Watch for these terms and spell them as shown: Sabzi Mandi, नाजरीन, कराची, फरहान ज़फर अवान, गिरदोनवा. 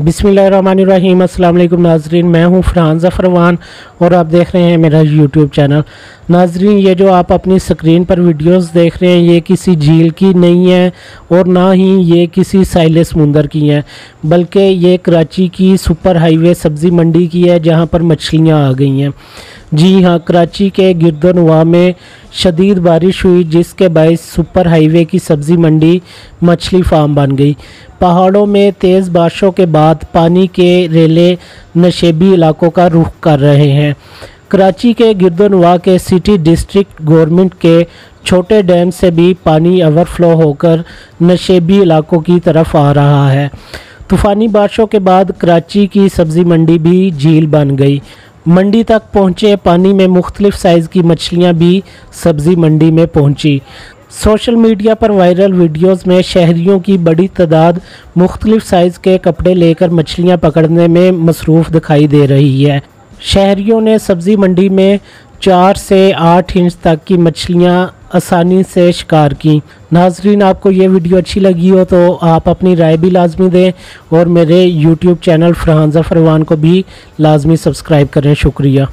बिस्मिल्लाहिर्रहमानिर्रहीम। अस्सलाम वालेकुम नाजरीन, मैं हूं फरहान ज़फर अवान और आप देख रहे हैं मेरा यूट्यूब चैनल। नाजरीन, ये जो आप अपनी स्क्रीन पर वीडियोस देख रहे हैं ये किसी झील की नहीं है और ना ही ये किसी साहिल समुंदर की है, बल्कि ये कराची की सुपर हाईवे सब्ज़ी मंडी की है जहां पर मछलियाँ आ गई हैं। जी हाँ, कराची के गिरदोनवा में शदीद बारिश हुई जिसके बायस सुपर हाईवे की सब्ज़ी मंडी मछली फार्म बन गई। पहाड़ों में तेज़ बारिशों के बाद पानी के रेले नशेबी इलाकों का रुख कर रहे हैं। कराची के गिरदोनवा के सिटी डिस्ट्रिक्ट गवर्नमेंट के छोटे डैम से भी पानी ओवरफ्लो होकर नशेबी इलाकों की तरफ आ रहा है। तूफ़ानी बारिशों के बाद कराची की सब्ज़ी मंडी भी झील बन गई। मंडी तक पहुँचे पानी में मुख्तलिफ़ साइज़ की मछलियाँ भी सब्ज़ी मंडी में पहुँची। सोशल मीडिया पर वायरल वीडियोस में शहरियों की बड़ी तादाद मुख्तलिफ़ साइज़ के कपड़े लेकर मछलियाँ पकड़ने में मसरूफ़ दिखाई दे रही है। शहरियों ने सब्ज़ी मंडी में 4 से 8 इंच तक की मछलियाँ आसानी से शिकार की। नाजरीन, आपको ये वीडियो अच्छी लगी हो तो आप अपनी राय भी लाजमी दें और मेरे यूट्यूब चैनल फरहान ज़फर अवान को भी लाजमी सब्सक्राइब करें। शुक्रिया।